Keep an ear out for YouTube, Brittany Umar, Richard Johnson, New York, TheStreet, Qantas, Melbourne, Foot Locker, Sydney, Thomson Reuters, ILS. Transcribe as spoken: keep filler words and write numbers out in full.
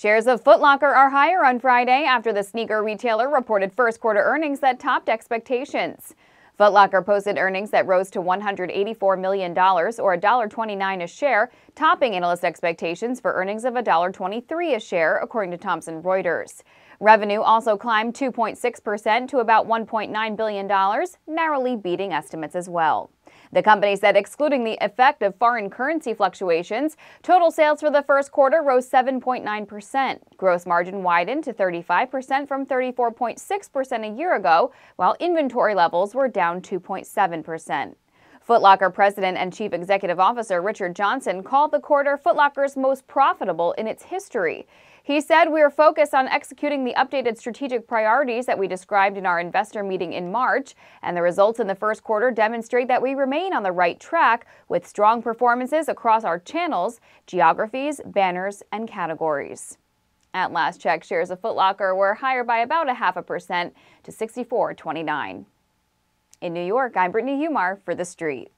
Shares of Foot Locker are higher on Friday after the sneaker retailer reported first quarter earnings that topped expectations. Foot Locker posted earnings that rose to one hundred eighty-four million dollars, or one dollar and twenty-nine cents a share, topping analyst expectations for earnings of one dollar and twenty-three cents a share, according to Thomson Reuters. Revenue also climbed two point six percent to about one point nine billion dollars, narrowly beating estimates as well. The company said, excluding the effect of foreign currency fluctuations, total sales for the first quarter rose seven point nine percent. Gross margin widened to thirty-five percent from thirty-four point six percent a year ago, while inventory levels were down two point seven percent. Foot Locker President and Chief Executive Officer Richard Johnson called the quarter Foot Locker's most profitable in its history. He said, "We are focused on executing the updated strategic priorities that we described in our investor meeting in March, and the results in the first quarter demonstrate that we remain on the right track with strong performances across our channels, geographies, banners, and categories." At last check, shares of Foot Locker were higher by about a half a percent to sixty-four twenty-nine. In New York, I'm Brittany Umar for The Street.